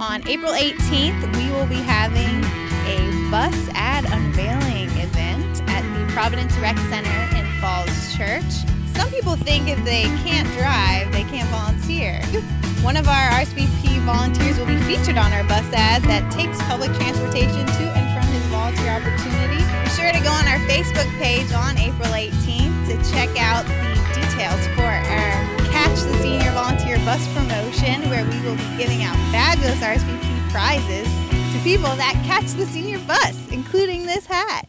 On April 18th, we will be having a bus ad unveiling event at the Providence Rec Center in Falls Church. Some people think if they can't drive, they can't volunteer. One of our RSVP volunteers will be featured on our bus ad that takes public transportation to and from his volunteer opportunity. Be sure to go on our Facebook page on April 18th to check out the details for our Catch the Senior Volunteer Bus promotion, where we will be giving out fabulous RSVP prizes to people that catch the senior bus, including this hat.